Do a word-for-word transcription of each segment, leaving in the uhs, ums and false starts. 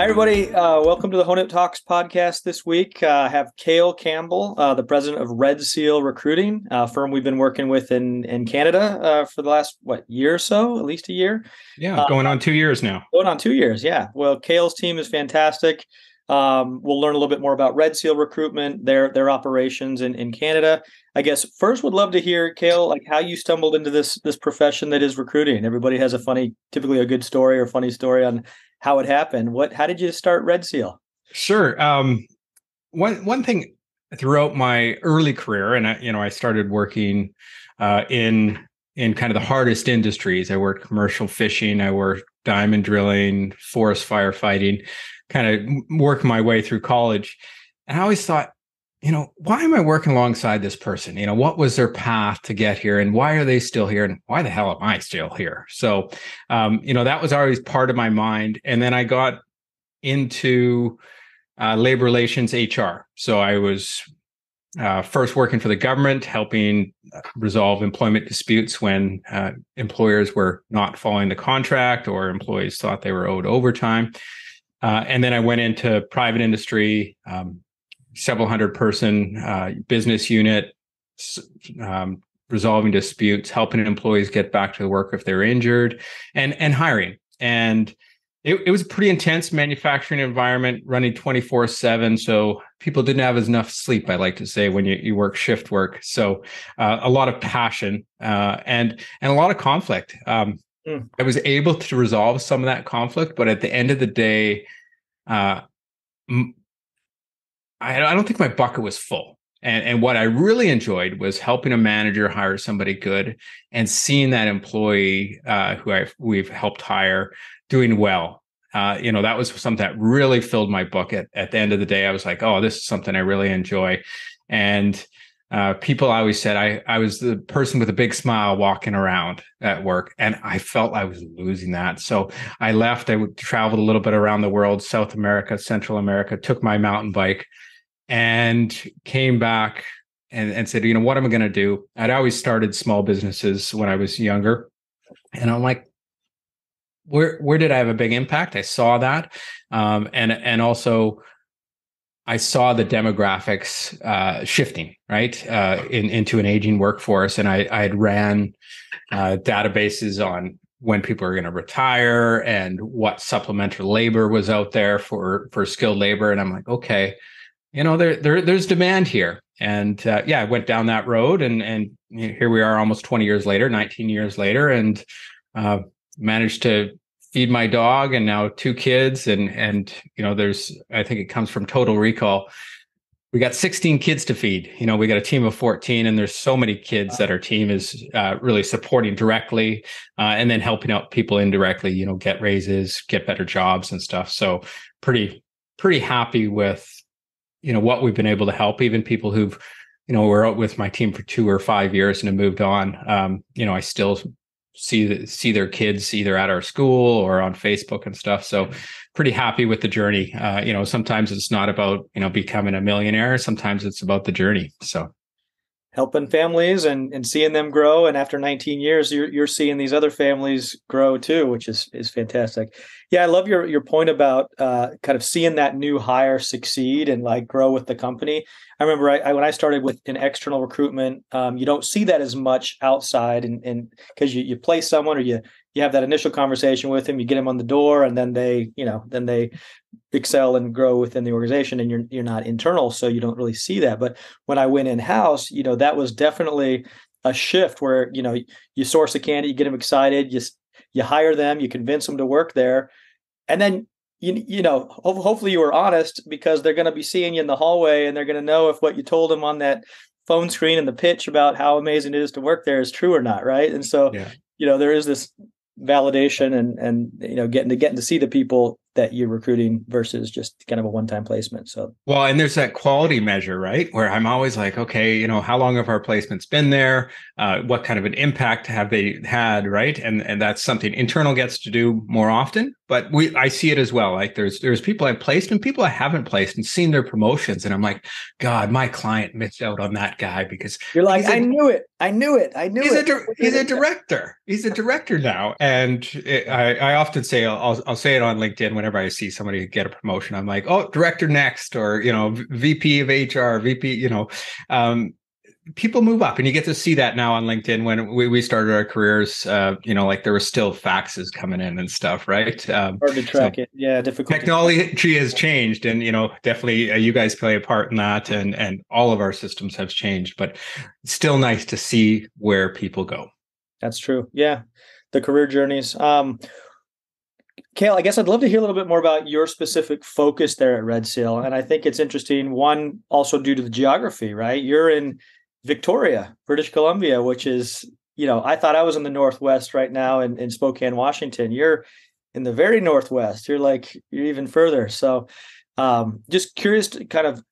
Hi, everybody. Uh, welcome to the Honeit Talks podcast this week. Uh, I have Kael Campbell, uh, the president of Red Seal Recruiting, a firm we've been working with in, in Canada uh, for the last, what, year or so, at least a year? Yeah, going uh, on two years now. Going on two years, yeah. Well, Kael's team is fantastic. Um, we'll learn a little bit more about Red Seal recruitment, their their operations in, in Canada. I guess first would love to hear, Kael, like how you stumbled into this this profession that is recruiting. Everybody has a funny, typically a good story or funny story on how it happened. What? How did you start Red Seal? Sure. Um, one one thing throughout my early career, and I, you know, I started working uh, in in kind of the hardest industries. I worked commercial fishing. I worked diamond drilling, forest firefighting. Kind of work my way through college. And I always thought, you know, why am I working alongside this person? You know, what was their path to get here? And why are they still here? And why the hell am I still here? So, um, you know, that was always part of my mind. And then I got into uh, labor relations H R. So I was uh, first working for the government, helping resolve employment disputes when uh, employers were not following the contract or employees thought they were owed overtime. Uh, and then I went into private industry, um, several hundred person uh, business unit, um, resolving disputes, helping employees get back to the work if they're injured, and and hiring. And it, it was a pretty intense manufacturing environment, running twenty-four seven. So people didn't have enough sleep, I like to say, when you, you work shift work. So uh, a lot of passion uh, and and a lot of conflict. Um, I was able to resolve some of that conflict, but at the end of the day, uh, I, I don't think my bucket was full. And, and what I really enjoyed was helping a manager hire somebody good and seeing that employee uh, who I've, we've helped hire doing well. Uh, you know, that was something that really filled my bucket. At the end of the day, I was like, oh, this is something I really enjoy. And Uh, people always said I, I was the person with a big smile walking around at work, and I felt I was losing that. So I left. I traveled a little bit around the world, South America, Central America, took my mountain bike and came back and, and said, you know, what am I going to do? I'd always started small businesses when I was younger. And I'm like, where where did I have a big impact? I saw that. Um, and and also, I saw the demographics uh, shifting, right, uh, in, into an aging workforce. And I, I had ran uh, databases on when people are going to retire and what supplementary labor was out there for, for skilled labor. And I'm like, okay, you know, there, there there's demand here. And uh, yeah, I went down that road, and and here we are almost twenty years later, nineteen years later, and uh, managed to feed my dog and now two kids. And, and, you know, there's, I think it comes from Total Recall. We got sixteen kids to feed, you know, we got a team of fourteen, and there's so many kids that our team is uh, really supporting directly uh, and then helping out people indirectly, you know, get raises, get better jobs and stuff. So pretty, pretty happy with, you know, what we've been able to help, even people who've, you know, were out with my team for two or five years and have moved on. Um, you know, I still see see their kids either at our school or on Facebook and stuff. So pretty happy with the journey. Uh, you know, sometimes it's not about, you know, becoming a millionaire. Sometimes it's about the journey. So helping families and, and seeing them grow. And after nineteen years, you're, you're seeing these other families grow too, which is, is fantastic. Yeah. I love your, your point about uh, kind of seeing that new hire succeed and like grow with the company. I remember I, I when I started with an external recruitment, um, you don't see that as much outside, and, and cause you, you place someone or you, you have that initial conversation with them, you get them on the door, and then they, you know, then they excel and grow within the organization, and you're you're not internal, so you don't really see that. But when I went in-house, you know, that was definitely a shift where, you know, you source a candidate, you get them excited, you you hire them, you convince them to work there, and then you you know, ho- hopefully you were honest, because they're going to be seeing you in the hallway, and they're going to know if what you told them on that phone screen and the pitch about how amazing it is to work there is true or not, right? And so, yeah. You know, there is this validation and, and, you know, getting to getting to see the people that you're recruiting versus just kind of a one-time placement. So, well, and there's that quality measure, right? Where I'm always like, okay, you know, how long have our placements been there? Uh, what kind of an impact have they had? Right. And, and that's something internal gets to do more often, But we, I see it as well. Like there's there's people I've placed and people I haven't placed and seen their promotions. And I'm like, God, my client missed out on that guy because you're like, I a, knew it. I knew it. I knew he's it. A, he's a director. He's a director now. And it, I, I often say, I'll, I'll say it on LinkedIn whenever I see somebody get a promotion. I'm like, oh, director next, or, you know, V P of H R, V P, you know. Um, People move up, and you get to see that now on LinkedIn. When we, we started our careers, uh, you know, like there were still faxes coming in and stuff, right? Um, Hard to track so it. Yeah, difficult. Technology has changed, and you know, definitely uh, you guys play a part in that, and and all of our systems have changed. But it's still nice to see where people go. That's true. Yeah, the career journeys. Um, Kael, I guess I'd love to hear a little bit more about your specific focus there at Red Seal, and I think it's interesting. One, also due to the geography, right? You're in Victoria, British Columbia, which is, you know, I thought I was in the Northwest right now in, in Spokane, Washington. You're in the very Northwest. You're like, you're even further. So um, just curious to kind of,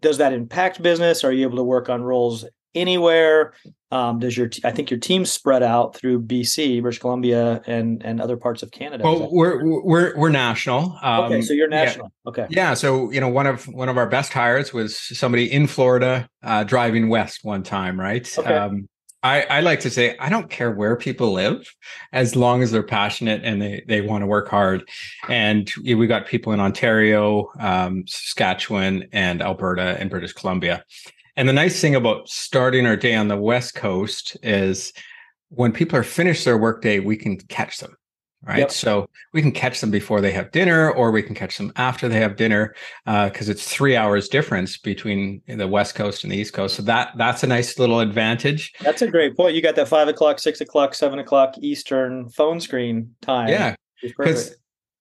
does that impact business? Are you able to work on roles anywhere? Um, does your, t- I think your team's spread out through B C, British Columbia, and and other parts of Canada. Well, we're, we're, we're national. Um, okay. So you're national. Yeah. Okay. Yeah. So, you know, one of, one of our best hires was somebody in Florida, uh, driving west one time. Right. Okay. Um, I, I like to say, I don't care where people live, as long as they're passionate and they, they want to work hard. And we got people in Ontario, um, Saskatchewan, and Alberta, and British Columbia. And the nice thing about starting our day on the West Coast is when people are finished their workday, we can catch them, right? Yep. So we can catch them before they have dinner, or we can catch them after they have dinner, because uh, it's three hours difference between the West Coast and the East Coast. So that that's a nice little advantage. That's a great point. You got that five o'clock, six o'clock, seven o'clock Eastern phone screen time. Yeah, because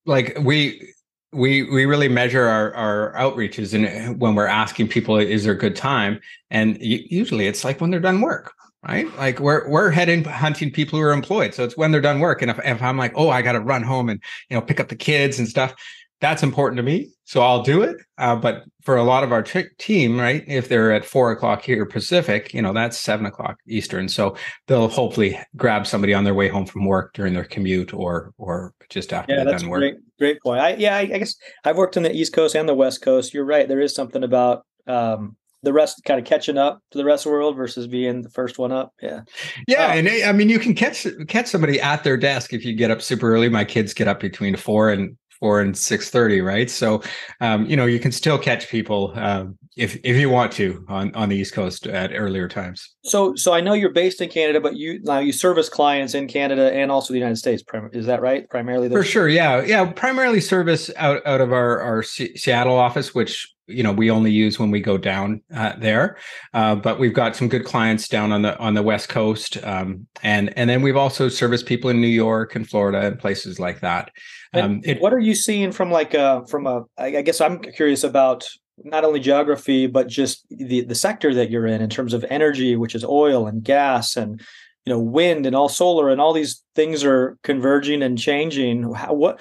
like we... We we really measure our, our outreaches, and when we're asking people, is there a good time? And usually it's like when they're done work, right? Like we're we're heading hunting people who are employed. So it's when they're done work. And if, if I'm like, oh, I got to run home and, you know, pick up the kids and stuff, that's important to me. So I'll do it. Uh, but for a lot of our t- team, right, if they're at four o'clock here Pacific, you know, that's seven o'clock Eastern. So they'll hopefully grab somebody on their way home from work during their commute, or or just after yeah, they're that's done work. Great. Great point. I, yeah, I, I guess I've worked on the East Coast and the West Coast. You're right. There is something about um, the rest kind of catching up to the rest of the world versus being the first one up. Yeah. Yeah. Um, and I mean, you can catch catch somebody at their desk if you get up super early. My kids get up between four and four and six thirty, right? So, um, you know, you can still catch people uh, if if you want to on, on the East Coast at earlier times. So so I know you're based in Canada, but you now you service clients in Canada and also the United States. Prim- is that right? Primarily? For sure. Yeah. Yeah. Primarily service out, out of our, our C- Seattle office, which, you know, we only use when we go down uh, there. Uh, but we've got some good clients down on the on the West Coast. Um, and and then we've also serviced people in New York and Florida and places like that. Um, it, what are you seeing from like a, from a, I guess I'm curious about not only geography, but just the, the sector that you're in, in terms of energy, which is oil and gas and, you know, wind and all solar and all these things are converging and changing. How, what,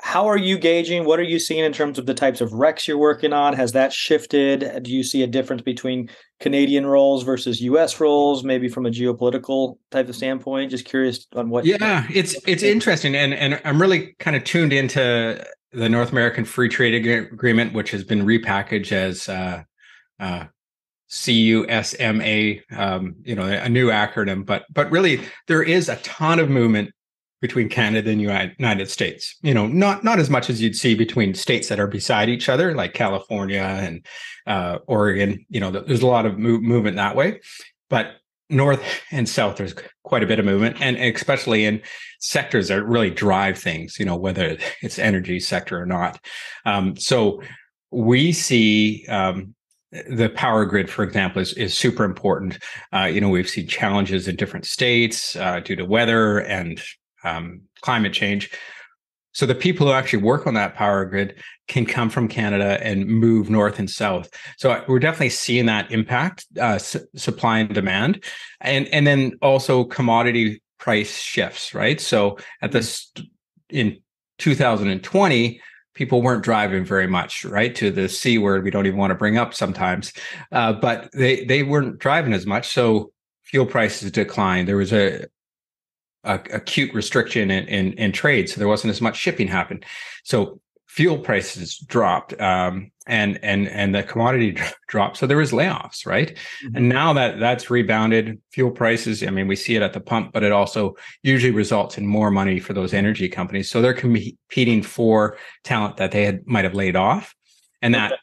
How are you gauging? What are you seeing in terms of the types of recs you're working on? Has that shifted? Do you see a difference between Canadian roles versus U S roles, maybe from a geopolitical type of standpoint? Just curious on what. Yeah, it's it's interesting. And, and I'm really kind of tuned into the North American Free Trade Agreement, which has been repackaged as uh, uh, C U S M A, um, you know, a new acronym. But but really, there is a ton of movement between Canada and United States, you know, not not as much as you'd see between states that are beside each other, like California and uh, Oregon. You know, there's a lot of move, movement that way, but north and south, there's quite a bit of movement, and especially in sectors that really drive things, you know, whether it's energy sector or not. Um, so we see um, the power grid, for example, is, is super important. Uh, you know, we've seen challenges in different states uh, due to weather and Um, climate change. So the people who actually work on that power grid can come from Canada and move north and south. So we're definitely seeing that impact, uh, s- supply and demand, and and then also commodity price shifts, right? So at this in two thousand twenty, people weren't driving very much, right? To the C word, we don't even want to bring up sometimes, uh, but they they weren't driving as much. So fuel prices declined. There was a a acute restriction in, in, in trade, so there wasn't as much shipping happen. So fuel prices dropped, um, and and and the commodity dropped. So there was layoffs, right? Mm-hmm. And now that that's rebounded, fuel prices, I mean, we see it at the pump, but it also usually results in more money for those energy companies. So they're competing for talent that they had might have laid off, and that. Okay.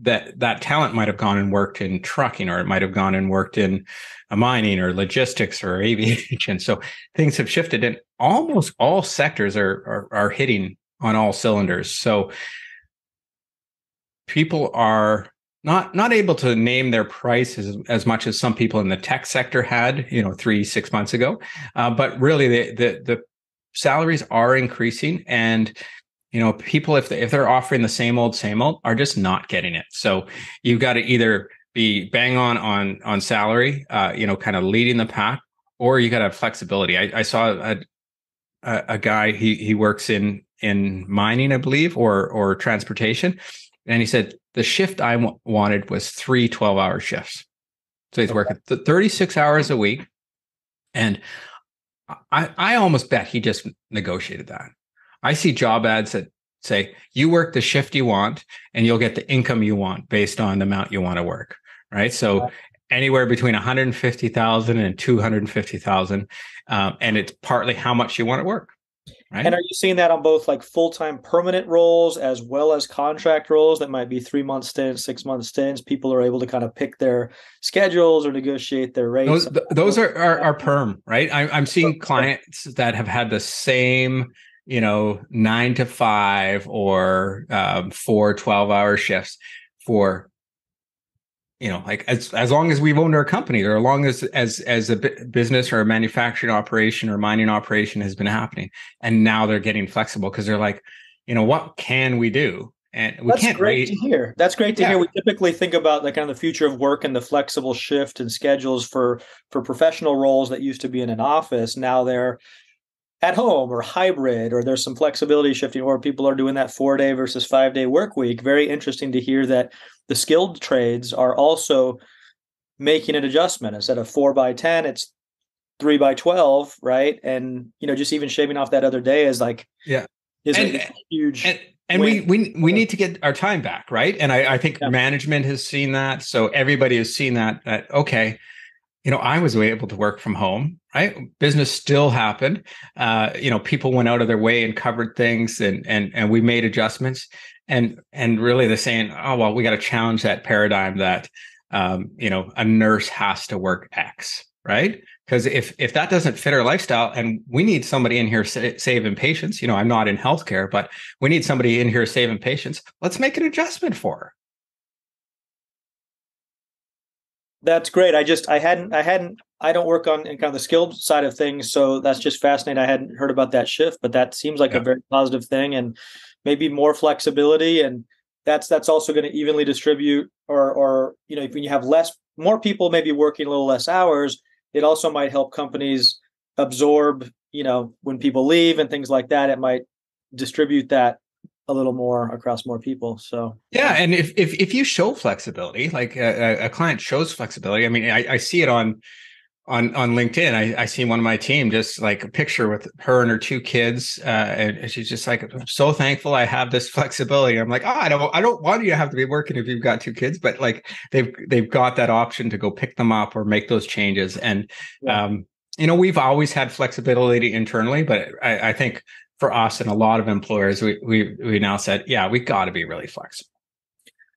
That that talent might have gone and worked in trucking, or it might have gone and worked in mining or logistics or aviation. So things have shifted, and almost all sectors are are, are hitting on all cylinders. So people are not not able to name their price as, as much as some people in the tech sector had, you know, three six months ago. Uh, but really, the, the the salaries are increasing, and you know, people, if they, if they're offering the same old, same old, are just not getting it. So you've got to either be bang on on on salary, uh, you know, kind of leading the pack, or you got to have flexibility. I, I saw a, a a guy, he he works in in mining, I believe, or or transportation, and he said the shift I w- wanted was three twelve-hour shifts. So he's working thirty-six hours a week, and I I almost bet he just negotiated that. I see job ads that say you work the shift you want and you'll get the income you want based on the amount you want to work, right? So anywhere between one hundred fifty thousand and two hundred fifty thousand, um, and it's partly how much you want to work, right? And are you seeing that on both like full-time permanent roles as well as contract roles that might be three-month stints, six-month stints? People are able to kind of pick their schedules or negotiate their rates. Those, th- those are, are, are perm, right? I, I'm seeing clients that have had the same, you know, nine to five or um, four twelve-hour shifts for, you know, like as as long as we've owned our company, or as long as as as a business or a manufacturing operation or mining operation has been happening. And now they're getting flexible because they're like, you know, what can we do? And we That's can't great wait. to hear. That's great to yeah. hear. We typically think about like kind of the future of work and the flexible shift and schedules for for professional roles that used to be in an office. Now they're at home or hybrid, or there's some flexibility shifting, or people are doing that four day versus five day work week. Very interesting to hear that the skilled trades are also making an adjustment. Instead of four by ten, it's three by twelve, right? And you know, just even shaving off that other day is like, yeah, is and, a huge. And, and we we we need to get our time back, right? And I, I think yeah. management has seen that, so everybody has seen that. That okay. You know, I was able to work from home, right? Business still happened. Uh, you know, people went out of their way and covered things, and and and we made adjustments. And and really, they're saying, oh well, we got to challenge that paradigm that um, you know, a nurse has to work X, right? Because if if that doesn't fit our lifestyle, and we need somebody in here sa- saving patients. You know, I'm not in healthcare, but we need somebody in here saving patients. Let's make an adjustment for her. That's great. I just, I hadn't, I hadn't, I don't work on in kind of the skilled side of things. So that's just fascinating. I hadn't heard about that shift, but that seems like yeah. a very positive thing, and maybe more flexibility. And that's, that's also going to evenly distribute, or, or, you know, if you have less, more people maybe working a little less hours, it also might help companies absorb, you know, when people leave and things like that, it might distribute that a little more across more people. So yeah, and if if if you show flexibility, like a, a client shows flexibility, I mean, I, I see it on on on LinkedIn. I, I see one of my team just like a picture with her and her two kids, uh, and she's just like, "I'm so thankful I have this flexibility." I'm like, "Oh, I don't I don't want you to have to be working if you've got two kids," but like they've they've got that option to go pick them up or make those changes. And yeah. um, you know, we've always had flexibility internally, but I, I think. For us and a lot of employers, we we we now said, yeah, we got to be really flexible.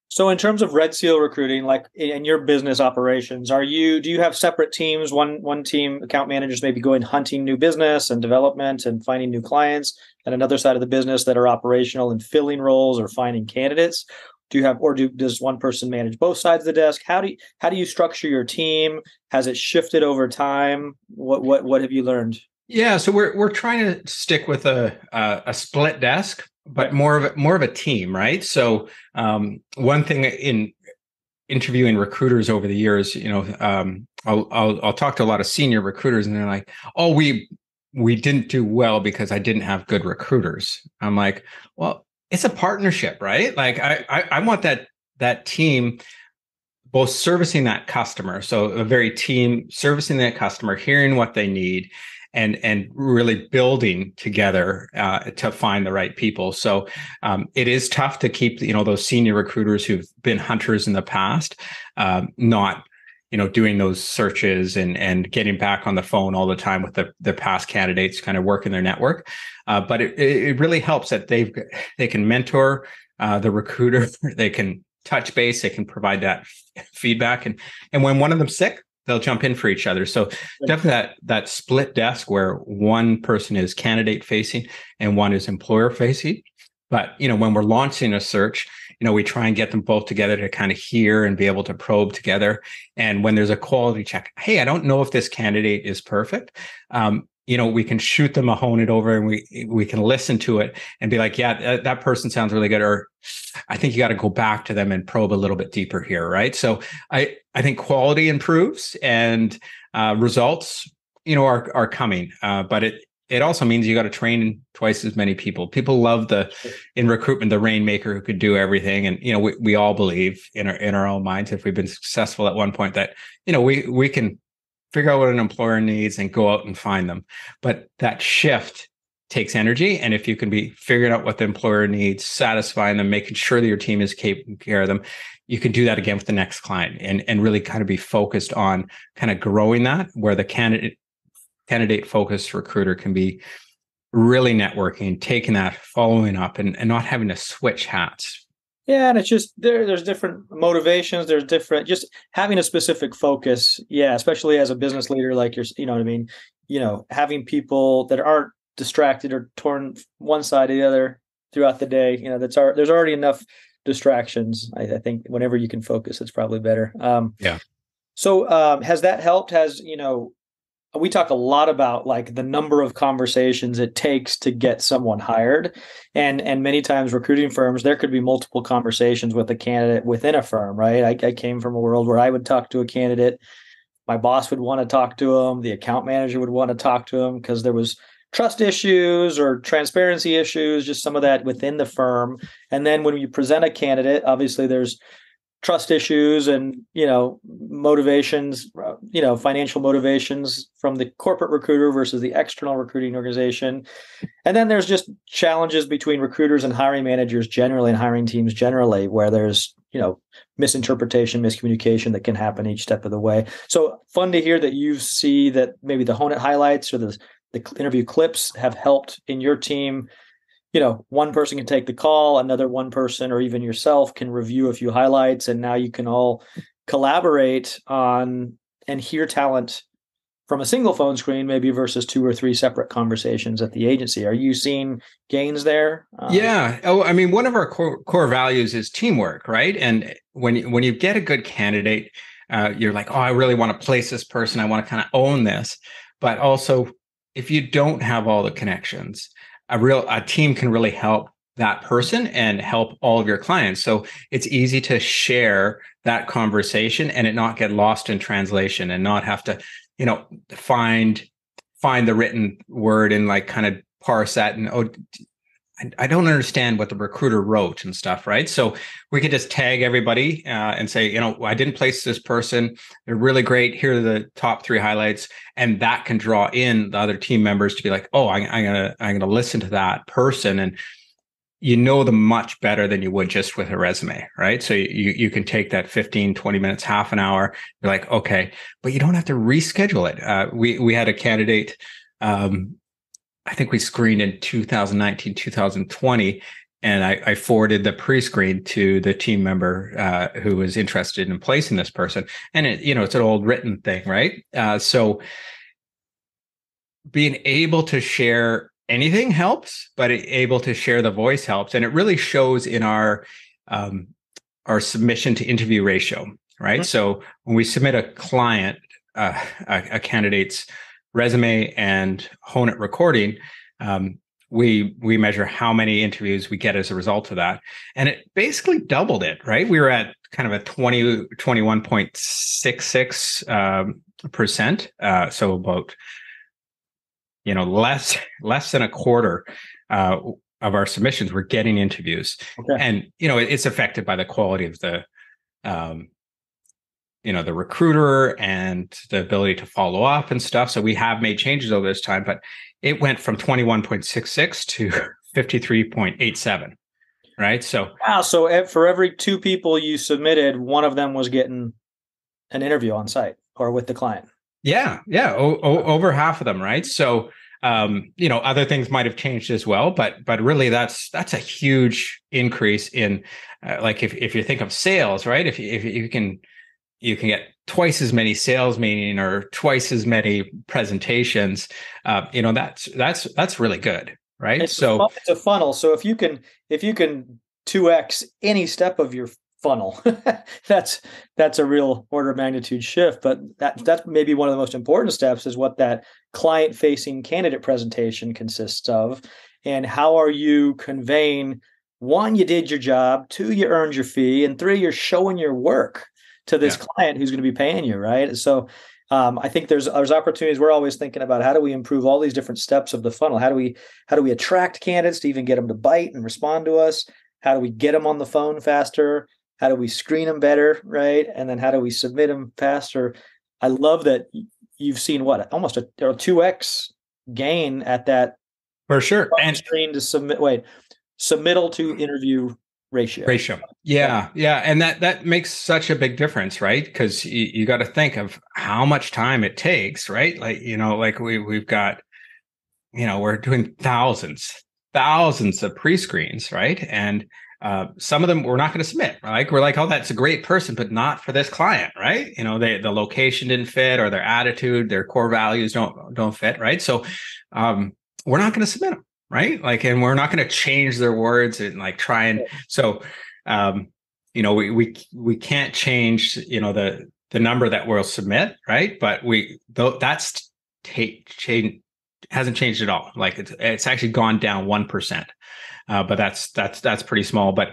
So, in terms of Red Seal Recruiting, like in your business operations, are you do you have separate teams? One one team, account managers, maybe going hunting new business and development and finding new clients, and another side of the business that are operational and filling roles or finding candidates. Do you have, or do does one person manage both sides of the desk? How do you, how do you structure your team? Has it shifted over time? What what what have you learned? Yeah, so we're we're trying to stick with a a, a split desk, but more of a, more of a team, right? So um, one thing in interviewing recruiters over the years, you know, um, I'll, I'll I'll talk to a lot of senior recruiters, and they're like, "Oh, we we didn't do well because I didn't have good recruiters." I'm like, "Well, it's a partnership, right? Like, I I, I want that that team." Both servicing that customer, so a very team servicing that customer, hearing what they need, and and really building together uh, to find the right people. So um, it is tough to keep, you know, those senior recruiters who've been hunters in the past um, not, you know, doing those searches and and getting back on the phone all the time with the, the past candidates, kind of working their network. Uh, but it, it really helps that they've they can mentor uh, the recruiter, they can touch base, they can provide that f- feedback, and and when one of them's sick, they'll jump in for each other. So definitely that that split desk where one person is candidate facing and one is employer facing. But you know, when we're launching a search, you know, we try and get them both together to kind of hear and be able to probe together. And when there's a quality check, hey, I don't know if this candidate is perfect. Um, you know, we can shoot them a Honeit over, and we we can listen to it and be like, yeah, that, that person sounds really good, or I think you got to go back to them and probe a little bit deeper here, right? So I, I think quality improves, and uh, results, you know, are are coming. Uh, but it it also means you got to train twice as many people. People love the in recruitment the rainmaker who could do everything, and you know, we we all believe in our in our own minds, if we've been successful at one point, that you know we we can figure out what an employer needs and go out and find them. But that shift takes energy. And if you can be figuring out what the employer needs, satisfying them, making sure that your team is taking care of them, you can do that again with the next client, and, and really kind of be focused on kind of growing that, where the candidate candidate focused recruiter can be really networking, taking that, following up, and, and not having to switch hats. Yeah, and it's just there. There's different motivations. There's different, just having a specific focus. Yeah, especially as a business leader, like you're, you know what I mean. You know, having people that aren't distracted or torn one side to the other throughout the day. You know, that's our, there's already enough distractions. I, I think whenever you can focus, it's probably better. Um, yeah. So um, has that helped? Has you know, we talk a lot about like the number of conversations it takes to get someone hired. And and many times recruiting firms, there could be multiple conversations with a candidate within a firm, right? I, I came from a world where I would talk to a candidate. My boss would want to talk to him. The account manager would want to talk to him because there was trust issues or transparency issues, just some of that within the firm. And then when you present a candidate, obviously there's trust issues and, you know, motivations, you know, financial motivations from the corporate recruiter versus the external recruiting organization. And then there's just challenges between recruiters and hiring managers generally and hiring teams generally, where there's, you know, misinterpretation, miscommunication that can happen each step of the way. So fun to hear that you see that maybe the Honeit highlights or the, the interview clips have helped in your team. You know, one person can take the call, another one person, or even yourself can review a few highlights, and now you can all collaborate on and hear talent from a single phone screen, maybe versus two or three separate conversations at the agency. Are you seeing gains there? Um, yeah. Oh, I mean, one of our core, core values is teamwork, right? And when when you get a good candidate, uh, you're like, oh, I really want to place this person. I want to kind of own this. But also, if you don't have all the connections, A real a team can really help that person and help all of your clients. So it's easy to share that conversation and it not get lost in translation and not have to, you know, find find the written word and like kind of parse that and oh, I don't understand what the recruiter wrote and stuff, right? So we could just tag everybody uh, and say, you know, I didn't place this person. They're really great. Here are the top three highlights, and that can draw in the other team members to be like, oh, I, I'm gonna, I'm gonna listen to that person, and you know them much better than you would just with a resume, right? So you you can take that fifteen, twenty minutes, half an hour. You're like, okay, but you don't have to reschedule it. Uh, we we had a candidate. Um, I think we screened in two thousand nineteen, two thousand twenty, and I, I forwarded the pre-screen to the team member uh, who was interested in placing this person. And, it, you know, it's an old written thing, right? Uh, so being able to share anything helps, but it, able to share the voice helps. And it really shows in our um, our submission to interview ratio, right? Mm-hmm. So when we submit a client, uh, a, a candidate's resume and Honeit recording, um, we we measure how many interviews we get as a result of that. And it basically doubled it, right? We were at kind of a twenty, twenty-one point six six percent. Uh, so about, you know, less less than a quarter uh, of our submissions were getting interviews. Okay. And, you know, it, it's affected by the quality of the um you know, the recruiter and the ability to follow up and stuff. So we have made changes over this time, but it went from twenty-one point six six to fifty-three point eight seven, right? So wow. So for every two people you submitted, one of them was getting an interview on site or with the client. Yeah, yeah, o- o- over half of them, right? So um, you know, other things might have changed as well, but but really, that's that's a huge increase in uh, like if if you think of sales, right? If if you can you can get twice as many sales meetings or twice as many presentations, uh, you know, that's that's that's really good, right? It's so a, it's a funnel. So if you can if you can two X any step of your funnel. that's that's a real order of magnitude shift, but that that's maybe one of the most important steps is what that client-facing candidate presentation consists of, and how are you conveying, one, you did your job, two, you earned your fee, and three, you're showing your work to this yeah. client who's going to be paying you, right? So um, I think there's there's opportunities. We're always thinking about how do we improve all these different steps of the funnel? How do we how do we attract candidates to even get them to bite and respond to us? How do we get them on the phone faster? How do we screen them better, right? And then how do we submit them faster? I love that you've seen what almost a or two X gain at that for sure. And screen to submit, wait, submittal to interview ratio. Ratio, yeah, yeah, and that that makes such a big difference, right? Because you, you got to think of how much time it takes, right? Like you know, like we we've got, you know, we're doing thousands, thousands of pre-screens, right? And Uh, some of them we're not going to submit, right? We're like, oh, that's a great person, but not for this client, right? You know, they, the location didn't fit, or their attitude, their core values don't don't fit, right? So um, we're not going to submit them, right? Like, and we're not going to change their words and like try and so, um, you know, we we we can't change, you know, the the number that we'll submit, right? But we though that's take change hasn't changed at all. Like it's it's actually gone down one percent. Uh, but that's that's that's pretty small. But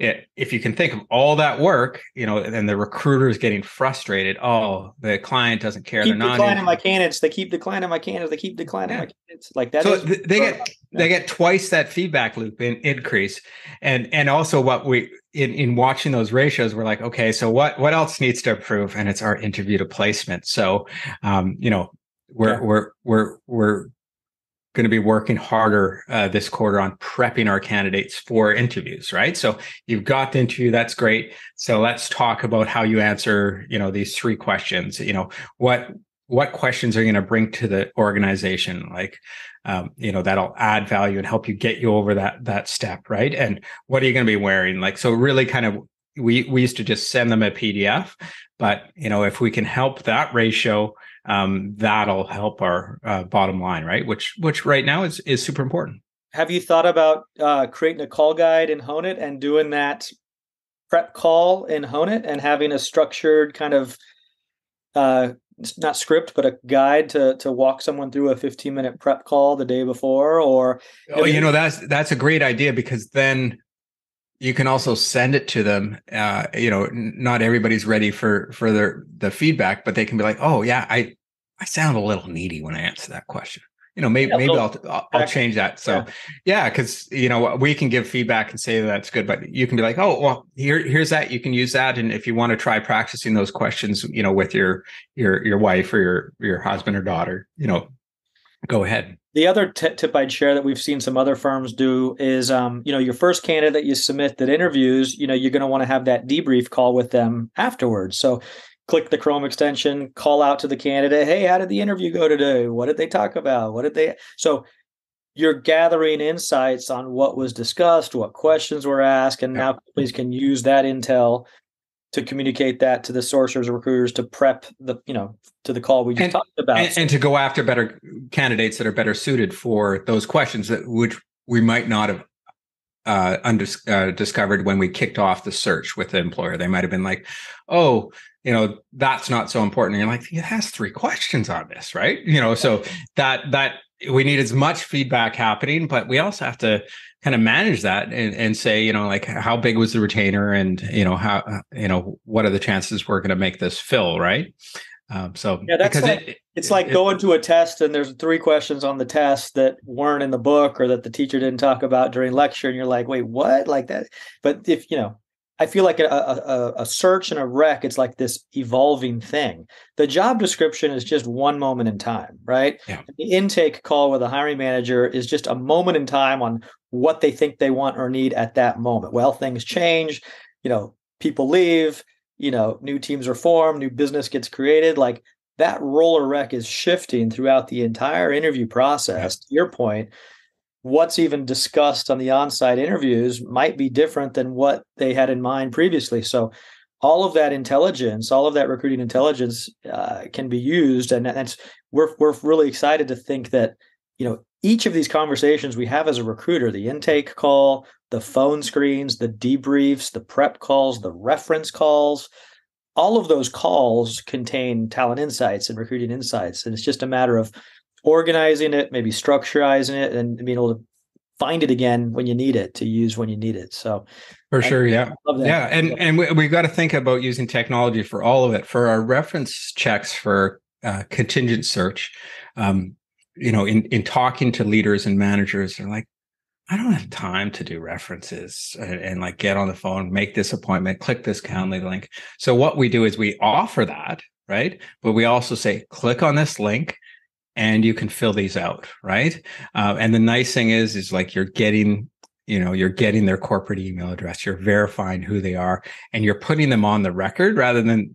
it, if you can think of all that work, you know, and the recruiter is getting frustrated. Oh, the client doesn't care. Keep they're not declining in- my candidates. They keep declining my candidates. They keep declining yeah. my candidates. Like that. So is- they get yeah. they get twice that feedback loop in increase, and and also what we in in watching those ratios, we're like, okay, so what what else needs to improve? And it's our interview to placement. So, um, you know, we're yeah. we're we're we're. going to be working harder uh, this quarter on prepping our candidates for interviews, right? So you've got the interview, that's great. So let's talk about how you answer, you know, these three questions. You know, what what questions are you going to bring to the organization? Like, um, you know, that'll add value and help you get you over that that step, right? And what are you going to be wearing? Like, so really, kind of, we we used to just send them a P D F, but you know, if we can help that ratio. Um, that'll help our uh, bottom line, right? Which, which right now is is super important. Have you thought about uh, creating a call guide in Honeit and doing that prep call in Honeit and having a structured kind of uh, not script, but a guide to to walk someone through a fifteen minute prep call the day before? Or oh, you know, that's that's a great idea, because then you can also send it to them. Uh, you know, not everybody's ready for for their the feedback, but they can be like, "Oh yeah, I I sound a little needy when I answer that question." You know, maybe yeah, maybe I'll I'll change that. So yeah, because yeah, you know, we can give feedback and say that's good, but you can be like, "Oh well, here here's that." You can use that, and if you want to try practicing those questions, you know, with your your your wife or your your husband or daughter, you know, go ahead. The other t- tip I'd share that we've seen some other firms do is, um, you know, your first candidate that you submit that interviews, you know, you're going to want to have that debrief call with them afterwards. So click the Chrome extension, call out to the candidate. Hey, how did the interview go today? What did they talk about? What did they? So you're gathering insights on what was discussed, what questions were asked, and now companies can use that intel to communicate that to the sourcers or recruiters to prep the, you know, to the call we just and, talked about. And, and to go after better candidates that are better suited for those questions that which we might not have uh, under, uh, discovered when we kicked off the search with the employer. They might have been like, oh, you know, that's not so important. And you're like, it has three questions on this, right? You know, so that that we need as much feedback happening, but we also have to kind of manage that and, and say, you know, like how big was the retainer, and you know how you know what are the chances we're going to make this fill, right? Um, so yeah, that's like, it, it's it, like it, going to a test and there's three questions on the test that weren't in the book or that the teacher didn't talk about during lecture, and you're like, wait, what? Like that? But if you know, I feel like a, a, a search and a rec, it's like this evolving thing. The job description is just one moment in time, right? Yeah. The intake call with a hiring manager is just a moment in time on what they think they want or need at that moment. Well, things change, you know, people leave, you know, new teams are formed, new business gets created. Like that role or rec is shifting throughout the entire interview process. Yeah. To your point, what's even discussed on the on-site interviews might be different than what they had in mind previously. So all of that intelligence, all of that recruiting intelligence uh, can be used. And that's, we're we're really excited to think that, you know, each of these conversations we have as a recruiter, the intake call, the phone screens, the debriefs, the prep calls, the reference calls, all of those calls contain talent insights and recruiting insights. And it's just a matter of organizing it, maybe structurizing it, and being able to find it again when you need it, to use when you need it. So for sure. I, yeah. I yeah. And, and we, we've got to think about using technology for all of it, for our reference checks, for uh, contingent search. Um, you know, in, in talking to leaders and managers, they're like, I don't have time to do references and, and like get on the phone, make this appointment, click this Calendly link. So what we do is we offer that, right? But we also say, click on this link and you can fill these out, right? Uh, and the nice thing is, is like you're getting, you know, you're getting their corporate email address, you're verifying who they are, and you're putting them on the record rather than,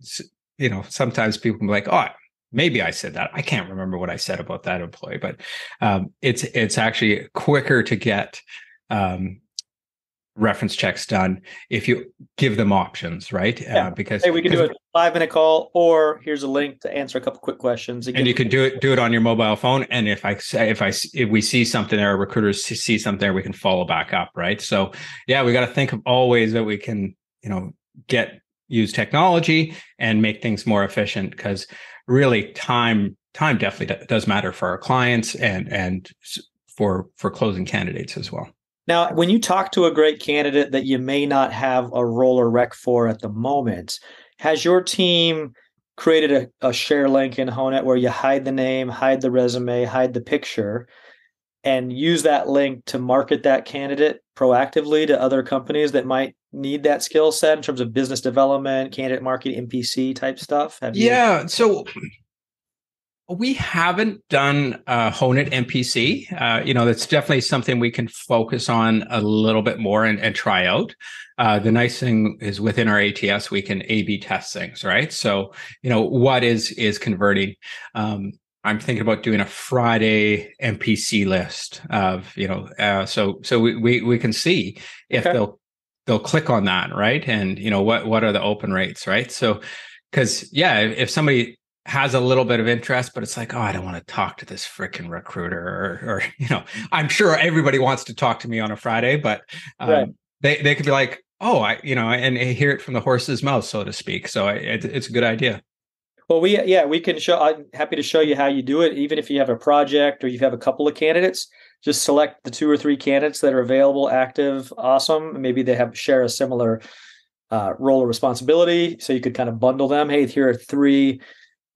you know, sometimes people can be like, oh, maybe I said that. I can't remember what I said about that employee, but um, it's it's actually quicker to get um, reference checks done if you give them options, right? Yeah. Uh, because hey, we can do a five minute call, or here's a link to answer a couple quick questions. And, and you can do it do it on your mobile phone. And if I say if I if we see something there, recruiters see something there, we can follow back up, right? So yeah, we got to think of all ways that we can, you know, get use technology and make things more efficient, because really time time definitely does matter for our clients and and for for closing candidates as well. Now, when you talk to a great candidate that you may not have a role or rec for at the moment, has your team created a, a share link in Honeit where you hide the name, hide the resume, hide the picture, and use that link to market that candidate proactively to other companies that might need that skill set in terms of business development, candidate marketing, M P C type stuff? Have you- yeah. So we haven't done uh, Honeit M P C. Uh, you know, that's definitely something we can focus on a little bit more and, and try out. Uh, the nice thing is within our A T S, we can A B test things, right? So, you know, what is is converting? Um, I'm thinking about doing a Friday M P C list of, you know, uh, so so we, we we can see if okay. they'll they'll click on that, right? And, you know, what what are the open rates, right? So, because yeah, if somebody has a little bit of interest, but it's like, oh, I don't want to talk to this freaking recruiter, or, or, you know, I'm sure everybody wants to talk to me on a Friday, but um, right. they, they could be like, oh, I, you know, and hear it from the horse's mouth, so to speak. So I, it, it's a good idea. Well, we, yeah, we can show, I'm happy to show you how you do it. Even if you have a project or you have a couple of candidates, just select the two or three candidates that are available, active, awesome. Maybe they have share a similar uh, role or responsibility. So you could kind of bundle them. Hey, here are three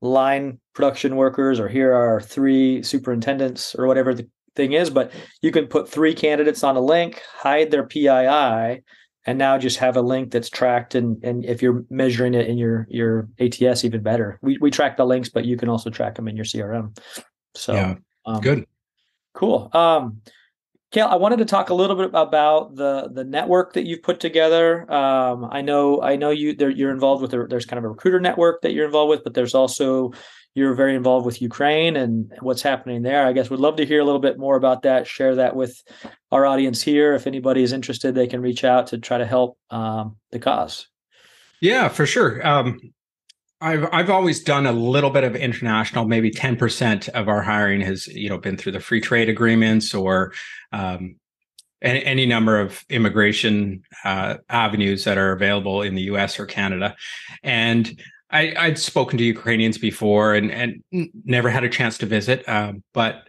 line production workers, or here are three superintendents, or whatever the thing is. But you can put three candidates on a link, hide their P I I, and now just have a link that's tracked. And and if you're measuring it in your your A T S, even better. We we track the links, but you can also track them in your C R M. So yeah. um, good, cool. Um, Kael, I wanted to talk a little bit about the the network that you've put together. Um, I know, I know you. There, you're involved with. A, there's kind of a recruiter network that you're involved with, but there's also you're very involved with Ukraine and what's happening there. I guess we'd love to hear a little bit more about that. Share that with our audience here. If anybody is interested, they can reach out to try to help um, the cause. Yeah, for sure. Um, I've I've always done a little bit of international. Maybe ten percent of our hiring has, you know, been through the free trade agreements or um, any, any number of immigration uh, avenues that are available in the U S or Canada. And I, I'd spoken to Ukrainians before and and never had a chance to visit. Uh, but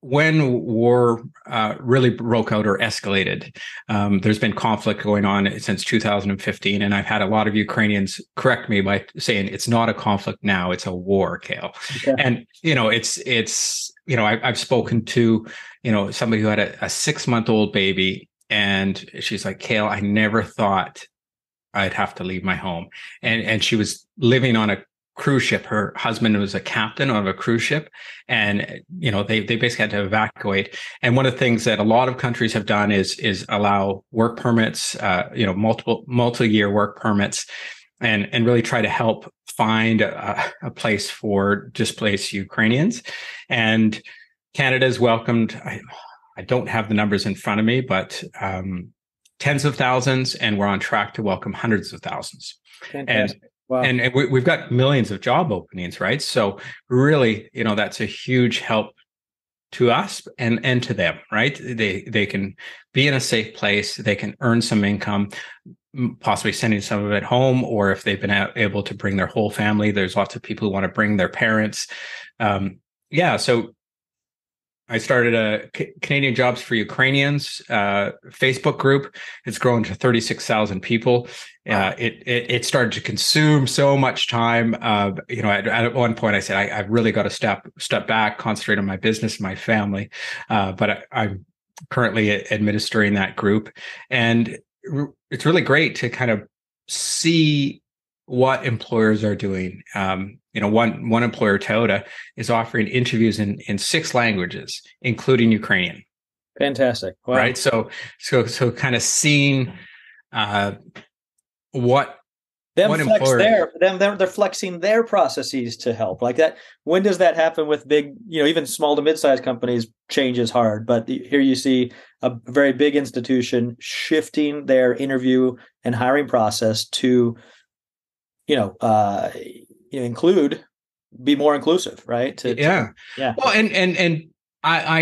when war uh, really broke out or escalated, um, there's been conflict going on since two thousand fifteen, and I've had a lot of Ukrainians correct me by saying it's not a conflict now; it's a war, Kael. Yeah. And you know, it's it's you know, I, I've spoken to you know somebody who had a, a six month old baby, and she's like, Kael, I never thought I'd have to leave my home. And and she was living on a cruise ship. Her husband was a captain on a cruise ship, and you know they they basically had to evacuate. And one of the things that a lot of countries have done is is allow work permits, uh, you know, multiple multi-year work permits, and and really try to help find a, a place for displaced Ukrainians. And Canada's welcomed, I, I don't have the numbers in front of me, but um, tens of thousands, and we're on track to welcome hundreds of thousands. Fantastic. And Wow. And, and we, we've got millions of job openings, right? So really, you know, that's a huge help to us and, and to them, right? They they can be in a safe place. They can earn some income, possibly sending some of it home, or if they've been able to bring their whole family. There's lots of people who want to bring their parents. Um, yeah, so I started a C- Canadian Jobs for Ukrainians uh, Facebook group. It's grown to thirty-six thousand people. Wow. Uh, it, it it started to consume so much time. Uh, you know, at, at one point I said I, I've really got to step step back, concentrate on my business, and my family. Uh, but I, I'm currently administering that group, and it's really great to kind of see what employers are doing. Um, you know, one one employer, Toyota, is offering interviews in, in six languages, including Ukrainian. Fantastic. Wow. Right. So so so kind of seeing uh, what them what flex employer, their them they're, they're flexing their processes to help like that. When does that happen with big, you know, even small to mid-sized companies? Change is hard, but the, here you see a very big institution shifting their interview and hiring process to you know, uh, you know, include, be more inclusive, right? To, yeah. To, yeah. Well, and, and, and I,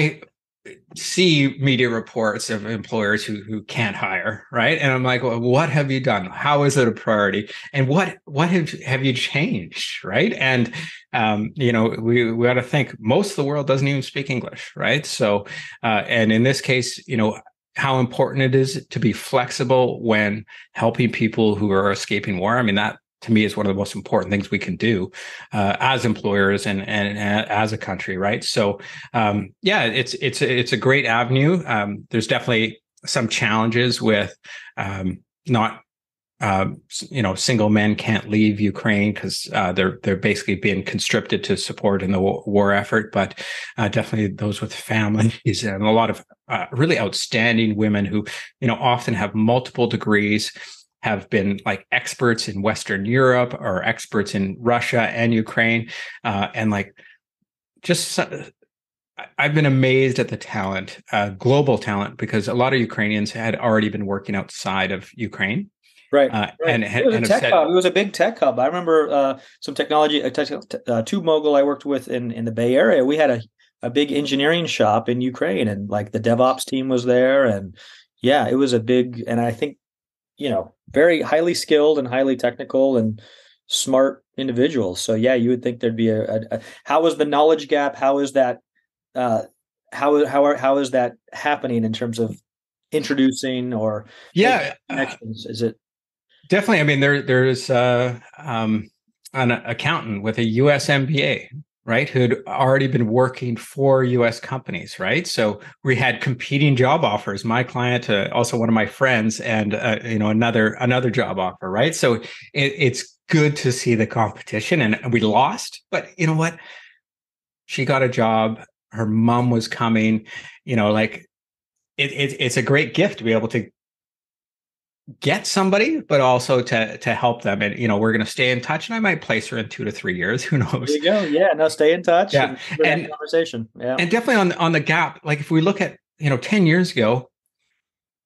I see media reports of employers who, who can't hire. Right. And I'm like, well, what have you done? How is it a priority? And what, what have, have you changed? Right. And, um, you know, we, we ought to think most of the world doesn't even speak English. Right. So, uh, and in this case, you know, how important it is to be flexible when helping people who are escaping war. I mean, that, to me, is one of the most important things we can do uh, as employers and, and and as a country, right? So, um, yeah, it's it's it's a great avenue. Um, there's definitely some challenges with um, not, uh, you know, single men can't leave Ukraine because uh, they're they're basically being conscripted to support in the war effort. But uh, definitely those with families and a lot of uh, really outstanding women who, you know, often have multiple degrees, have been like experts in Western Europe or experts in Russia and Ukraine. Uh, and like, just, I've been amazed at the talent, uh, global talent, because a lot of Ukrainians had already been working outside of Ukraine. Right. Uh, right. And, it, was and a tech said, hub. It was a big tech hub. I remember uh, some technology, a tech, uh, TubeMogul I worked with in, in the Bay Area. We had a, a big engineering shop in Ukraine, and like the DevOps team was there. And yeah, it was a big, and I think, you know, very highly skilled and highly technical and smart individuals. So yeah, you would think there'd be a, a, a how is the knowledge gap? How is that? Uh, how how are, how is that happening in terms of introducing or yeah connections? Is it definitely? I mean, there there's uh, um, an accountant with a U S M B A, right, who had already been working for U S companies, right? So we had competing job offers. My client, uh, also one of my friends, and uh, you know another another job offer, right? So it, it's good to see the competition, and we lost, but you know what? She got a job. Her mom was coming. You know, like it, it, it's a great gift to be able to get somebody, but also to to help them. And, you know, we're going to stay in touch, and I might place her in two to three years. Who knows? There you go. Yeah. No, stay in touch. Yeah. And, and conversation. Yeah. And definitely on, on the gap, like if we look at, you know, ten years ago,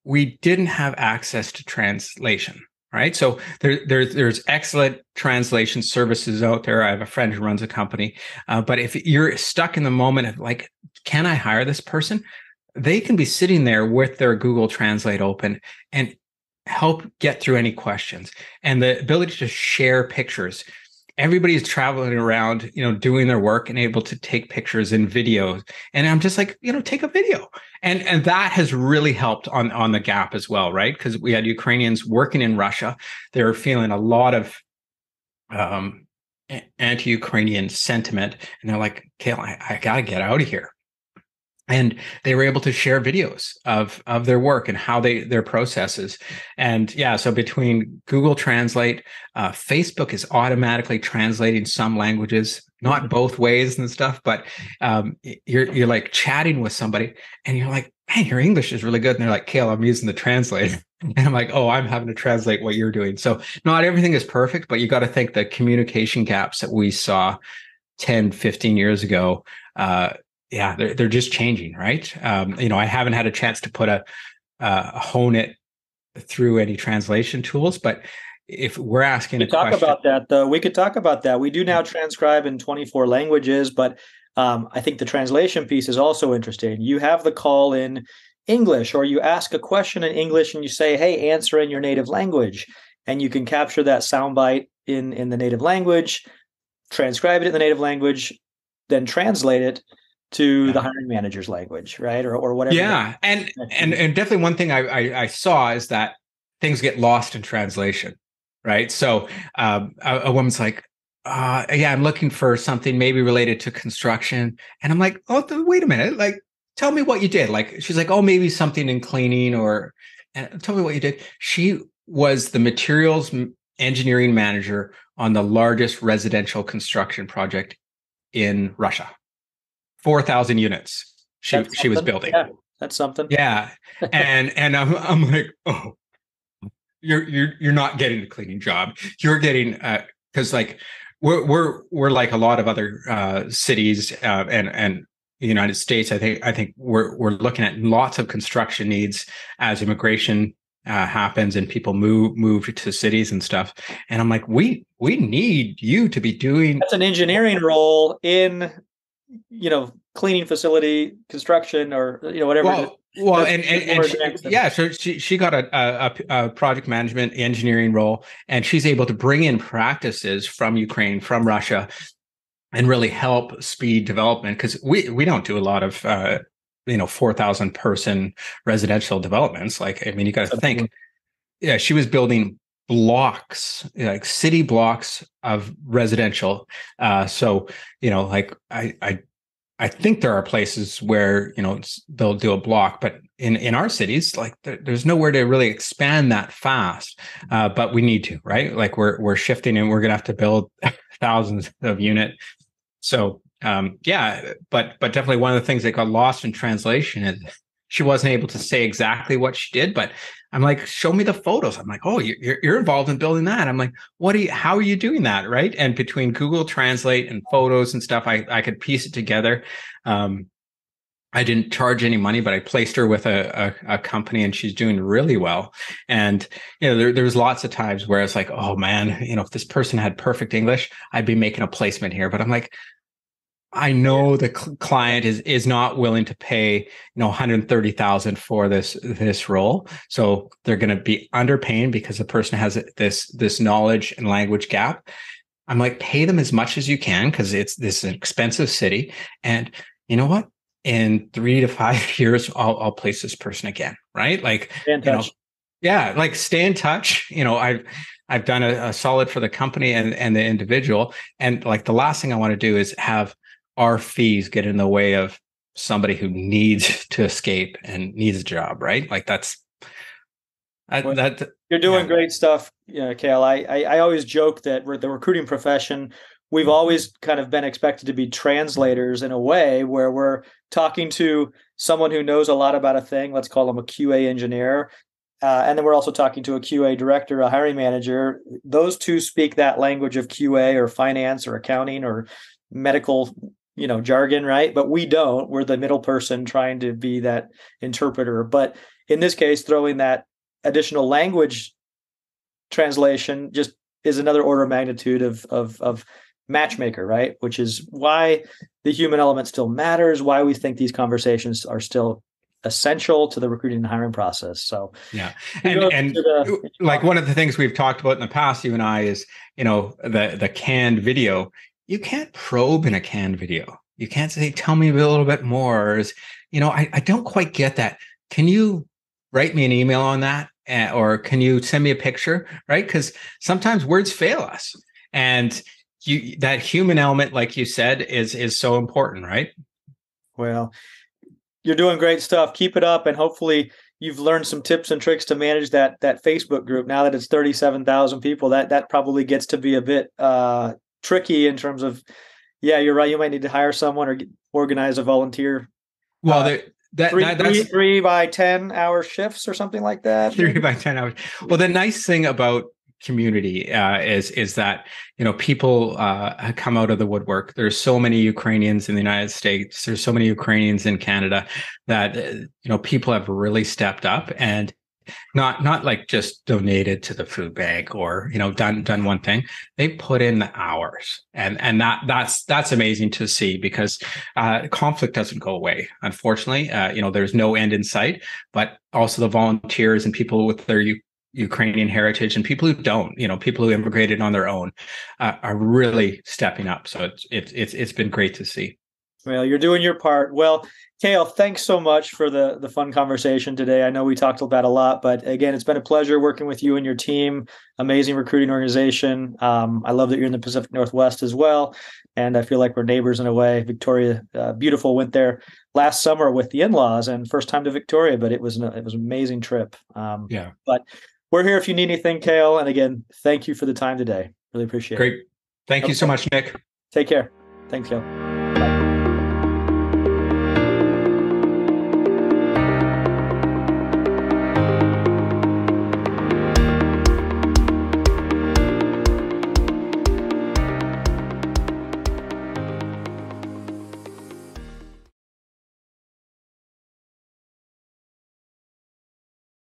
we didn't have access to translation, right? So there, there there's excellent translation services out there. I have a friend who runs a company, uh, but if you're stuck in the moment of like, can I hire this person? They can be sitting there with their Google Translate open and help get through any questions, and the ability to share pictures. Everybody's traveling around, you know, doing their work and able to take pictures and videos. And I'm just like, you know, take a video. And and that has really helped on, on the gap as well, right? Because we had Ukrainians working in Russia. They were feeling a lot of um, anti-Ukrainian sentiment. And they're like, Kael, I, I got to get out of here. And they were able to share videos of, of their work and how they their processes. And yeah, so between Google Translate, uh, Facebook is automatically translating some languages, not both ways and stuff, but um, you're you're like chatting with somebody and you're like, man, your English is really good. And they're like, Kael, I'm using the translate. And I'm like, oh, I'm having to translate what you're doing. So not everything is perfect, but you got to think the communication gaps that we saw ten, fifteen years ago, uh, yeah, they're they're just changing, right? Um, you know, I haven't had a chance to put a uh, hone it through any translation tools, but if we're asking, we could a talk question, about that though. We could talk about that. We do now transcribe in twenty-four languages, but um, I think the translation piece is also interesting. You have the call in English, or you ask a question in English, and you say, "Hey, answer in your native language," and you can capture that soundbite in in the native language, transcribe it in the native language, then translate it to the hiring manager's language, right? Or or whatever. Yeah. And, and and definitely one thing I, I I saw is that things get lost in translation, right? So um, a, a woman's like, uh, yeah, I'm looking for something maybe related to construction. And I'm like, oh, th- wait a minute. Like, tell me what you did. Like, she's like, oh, maybe something in cleaning or and tell me what you did. She was the materials engineering manager on the largest residential construction project in Russia. four thousand units she she was building. Yeah, that's something. Yeah. And and I'm I'm like, oh, you're you're you're not getting a cleaning job. You're getting uh because like we're we're we're like a lot of other uh cities uh and and the United States, I think I think we're we're looking at lots of construction needs as immigration uh happens and people move move to cities and stuff. And I'm like, we we need you to be doing that's an engineering role in you know, cleaning facility, construction, or, you know, whatever. Well, well and, and, and she, yeah, so she, she got a, a, a project management engineering role, and she's able to bring in practices from Ukraine, from Russia, and really help speed development, because we, we don't do a lot of, uh, you know, four thousand person residential developments. Like, I mean, you got to think, yeah, she was building blocks, like city blocks of residential. Uh, so, you know, like I, I, I think there are places where, you know, they'll do a block, but in, in our cities, like there, there's nowhere to really expand that fast. Uh, but we need to, right? Like we're, we're shifting and we're going to have to build thousands of units. So, um, yeah, but, but definitely one of the things that got lost in translation is she wasn't able to say exactly what she did, but I'm like, show me the photos. I'm like, oh, you're you're involved in building that. I'm like, what are you, how are you doing that? Right. And between Google Translate and photos and stuff, I, I could piece it together. Um, I didn't charge any money, but I placed her with a, a, a company and she's doing really well. And, you know, there, there was lots of times where it's like, oh man, you know, if this person had perfect English, I'd be making a placement here. But I'm like, I know the client is is not willing to pay, you know, one hundred thirty thousand dollars for this this role, so they're going to be underpaying because the person has this this knowledge and language gap. I'm like, pay them as much as you can because it's this is an expensive city, and you know what? In three to five years, I'll I'll place this person again, right? Like, stay in touch. You know, yeah, like stay in touch. You know, I've. I've done a, a solid for the company and, and the individual, and like the last thing I want to do is have our fees get in the way of somebody who needs to escape and needs a job, right? Like that's I, well, that. You're doing yeah. great stuff, yeah, Kael. I, I I always joke that we're the recruiting profession. We've always kind of been expected to be translators in a way where we're talking to someone who knows a lot about a thing. Let's call them a Q A engineer. Uh, and then we're also talking to a Q A director, a hiring manager. Those two speak that language of Q A or finance or accounting or medical, you know, jargon, right? But we don't. We're the middle person trying to be that interpreter. But in this case, throwing that additional language translation just is another order of magnitude of of of matchmaker, right? Which is why the human element still matters, why we think these conversations are still essential to the recruiting and hiring process. So yeah, and and the, like one of the things we've talked about in the past, you and I, is you know the the canned video. You can't probe in a canned video. You can't say, "Tell me a little bit more." Or, you know, I I don't quite get that. Can you write me an email on that, uh, or can you send me a picture? Right, because sometimes words fail us, and you that human element, like you said, is is so important, right? Well. You're doing great stuff. Keep it up, and hopefully you've learned some tips and tricks to manage that that Facebook group. Now that it's thirty-seven thousand people, that that probably gets to be a bit uh, tricky in terms of, yeah, you're right. You might need to hire someone or get, organize a volunteer. Well, uh, there, that, three, that that's, three, three by ten hour shifts or something like that. Three by ten hours. Well, the nice thing about community uh, is is that, you know, people uh, come out of the woodwork. There's so many Ukrainians in the United States. There's so many Ukrainians in Canada that, you know, people have really stepped up and not not like just donated to the food bank or, you know, done done one thing. They put in the hours, and and that that's that's amazing to see, because uh, conflict doesn't go away, unfortunately. Uh, you know, there's no end in sight, but also the volunteers and people with their Ukrainian heritage and people who don't, you know, people who immigrated on their own uh, are really stepping up. So it's, it's it's it's been great to see. Well, you're doing your part. Well, Kael, thanks so much for the the fun conversation today. I know we talked about a lot, but again, it's been a pleasure working with you and your team. Amazing recruiting organization. Um, I love that you're in the Pacific Northwest as well. And I feel like we're neighbors in a way. Victoria, uh, beautiful, went there last summer with the in-laws and first time to Victoria, but it was an, it was an amazing trip. Um, yeah. But we're here if you need anything, Kael. And again, thank you for the time today. Really appreciate it. Great. Thank you so much, Nick. Take care. Thanks, Kael.